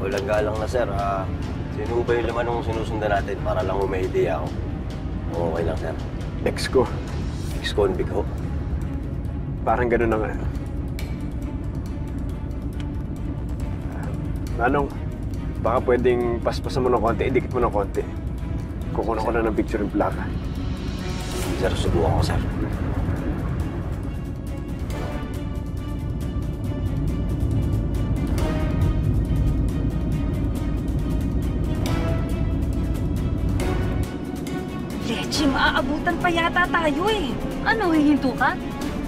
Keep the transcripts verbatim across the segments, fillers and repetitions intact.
Walang galang na, sir. Ah, sino ba yung laman nung sinusundan natin para lang may idea ako? Okay lang, sir. Ex ko. Ex-convict ho. Parang ganun na nga. Nanong, baka pwedeng paspasan mo ng konti, idikit mo ng konti. Kukunan ko na ng picture yung plaka. Sir, subukan ko, sir. Jim, aabutan pa yata tayo eh. Ano, hihinto ka?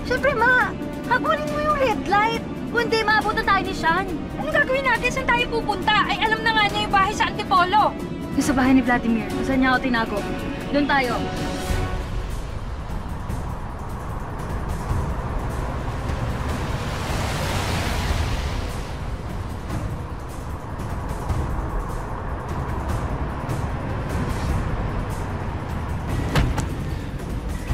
Siyempre, ma! Habulin mo yung red light! Kundi, maabutan tayo ni Sean. Ano gagawin natin? Saan tayo pupunta? Ay, alam na nga niya yung bahay sa Antipolo. Yung sa bahay ni Vladimir. Saan niya ako tinago? Doon tayo.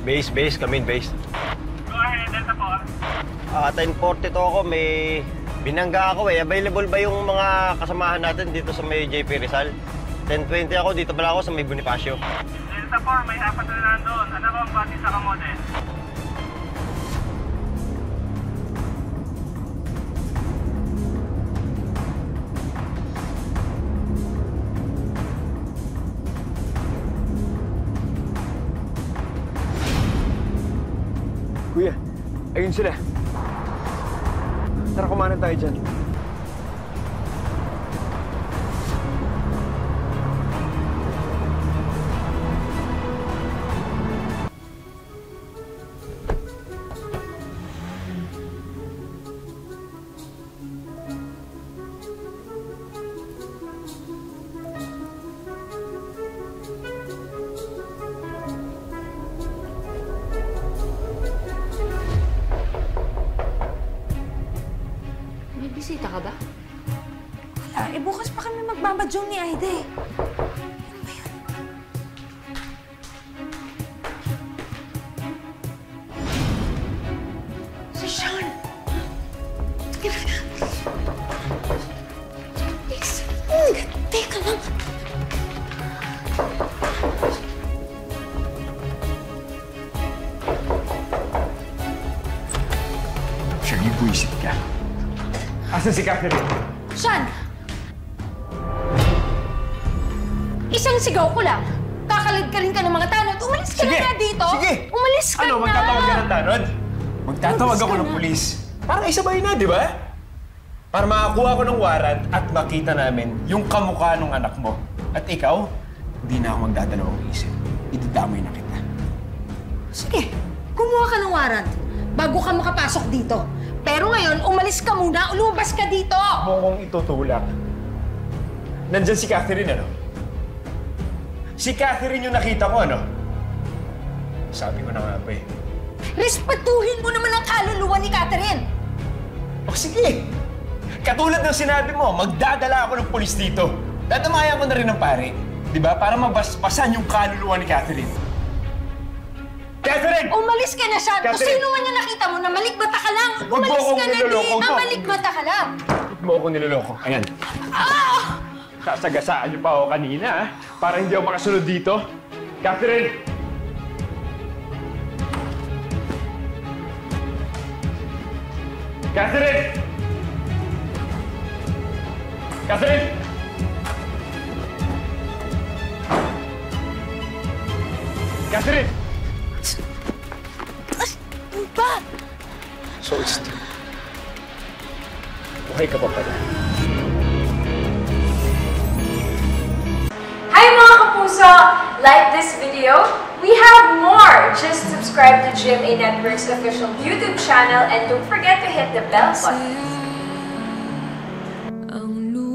Base, base. Come in, base. Go ahead, Antipolo. Ah, ten forty to ako. May binangga ako eh. Available ba yung mga kasamahan natin dito sa may J P. Rizal? ten twenty ako. Dito pala ako sa may Bonifacio. Antipolo, may apat na lang doon. Ano ba ang bati sa kamote? Kuya, ayun sila. Tara, kumanan tayo dyan. Bisita ka ba? Wala. Eh, bukas pa kami magbabadjong ni Aida eh. Ano ba yun? Si Sean! Teka na. Teka lang. Sean, may buisit ka. Asan si Catherine? Sean! Isang sigaw ko lang. Kakalad ka rin ka ng mga tanod. Umalis ka na dito! Sige! Umalis ka na! Ano? Magtatawag ka ng tanod? Magtatawag ako ng pulis. Para isabay na, di ba? Para makakuha ko ng warrant at makita namin yung kamukha ng anak mo. At ikaw, hindi na ako magdadalawang isip. Ididamay na kita. Sige, kumuha ka ng warrant bago ka makapasok dito. Pero ngayon, umalis ka muna, lumabas ka dito! Mukong itutulak. Nandyan si Catherine, ano? Si Catherine yung nakita ko, ano? Sabi ko na nga ba eh. Respetuhin mo naman ang kaluluwa ni Catherine! O sige! Katulad ng sinabi mo, magdadala ako ng pulis dito. Dadamayan ko na rin ng pare. Diba? Para mabaspasan yung kaluluwa ni Catherine. Catherine! Umalis ka na, Sean! Kung sino man yung nakita mo na malikbata ka lang! Umalis ka na, Di! Ah, malikbata ka lang! Huwag mo akong niloloko. Ayan. Ah! Sasagasaan niyo pa ako kanina, ha? Para hindi ako makasunod dito. Catherine! Catherine! Catherine! Catherine! Ba? So it's... Buhay ka pa pala. Hi mga kapuso! Like this video? We have more! Just subscribe to G M A Network's official YouTube channel and don't forget to hit the bell button. a un lugar.